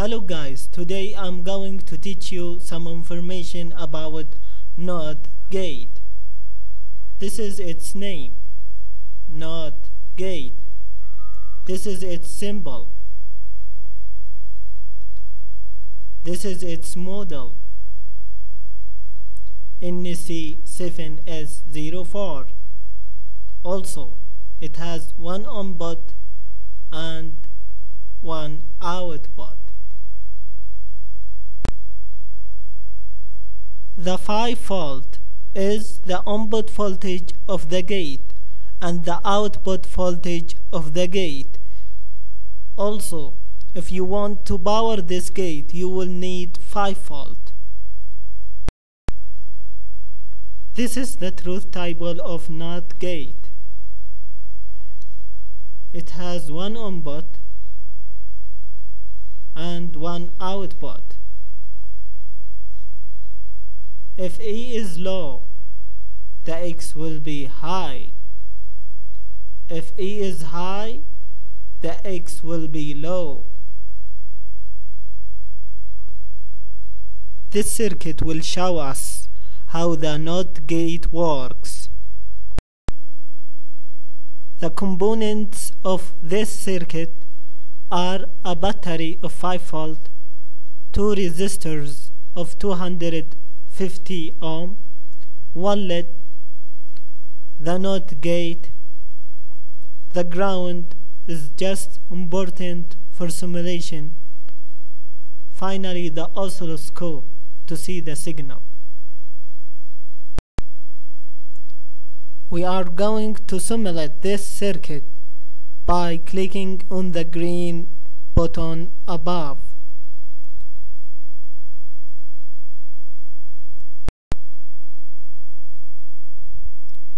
Hello guys, today I'm going to teach you some information about NOT gate. This is its name, NOT gate. This is its symbol. This is its model, NC7S04. Also, it has one input and one output. The 5V is the input voltage of the gate and the output voltage of the gate. Also, if you want to power this gate, you will need 5V. This is the truth table of NOT gate. It has one input and one output. If E is low, the X will be high. If E is high, the X will be low. This circuit will show us how the NOT gate works. The components of this circuit are a battery of 5V, two resistors of 250 ohm, one LED, the NOT gate. The ground is just important for simulation. Finally, the oscilloscope to see the signal. We are going to simulate this circuit by clicking on the green button above.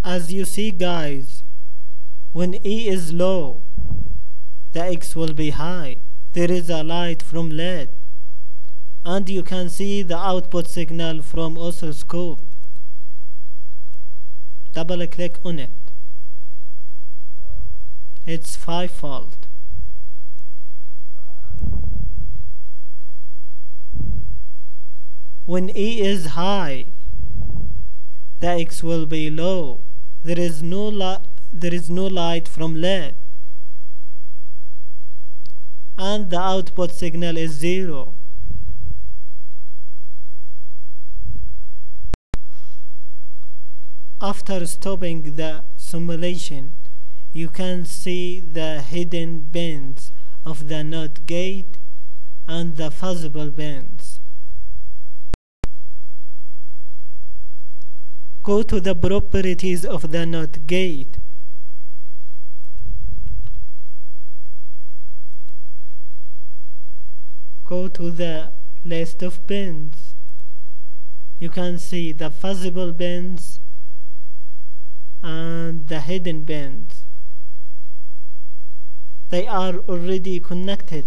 As you see guys, when E is low, the X will be high. There is a light from LED, and you can see the output signal from oscilloscope. Double click on it. It's 5V. When E is high, the X will be low. There is no light from LED, and the output signal is 0. After stopping the simulation, you can see the hidden pins of the NOT gate and the fusible pins. Go to the properties of the NOT gate. Go to the list of pins. You can see the fusible pins and the hidden pins. They are already connected.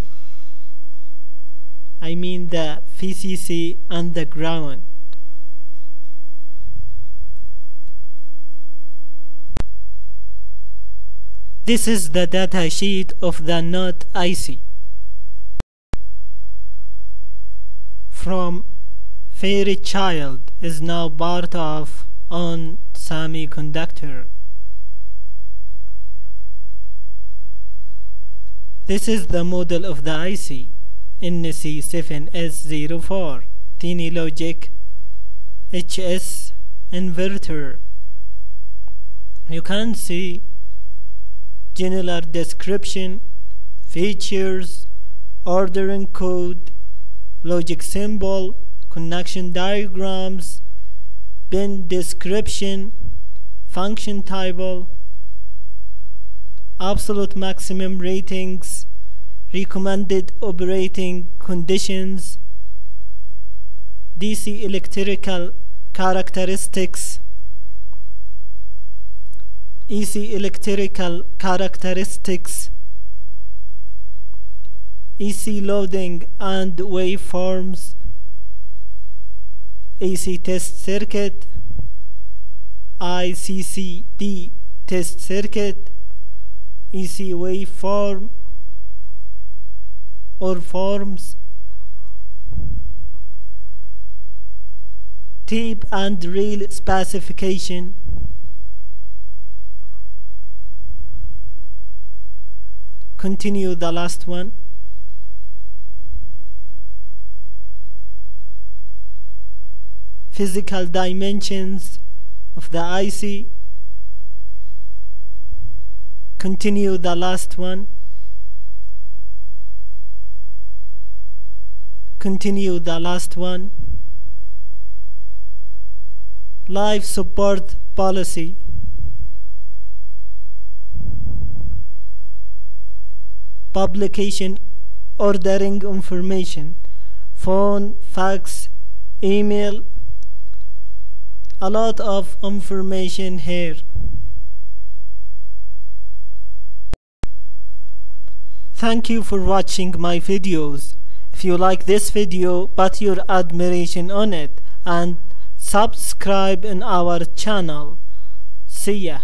I mean the VCC and the ground. This is the data sheet of the NOT IC. From Fairchild is now part of onsemi conductor. This is the model of the IC, NC7S04, TinyLogic HS inverter. You can see general description, features, ordering code, logic symbol, connection diagrams, pin description, function table, absolute maximum ratings, recommended operating conditions, DC electrical characteristics, EC electrical characteristics, EC loading and waveforms, AC test circuit, ICCD test circuit, EC waveform or forms, tip and reel specification. Continue the last one. Physical dimensions of the IC. Continue the last one. Continue the last one. Life support policy. Publication ordering information, phone, fax, email. A lot of information here. Thank you for watching my videos. If you like this video, put your admiration on it and subscribe in our channel. See ya.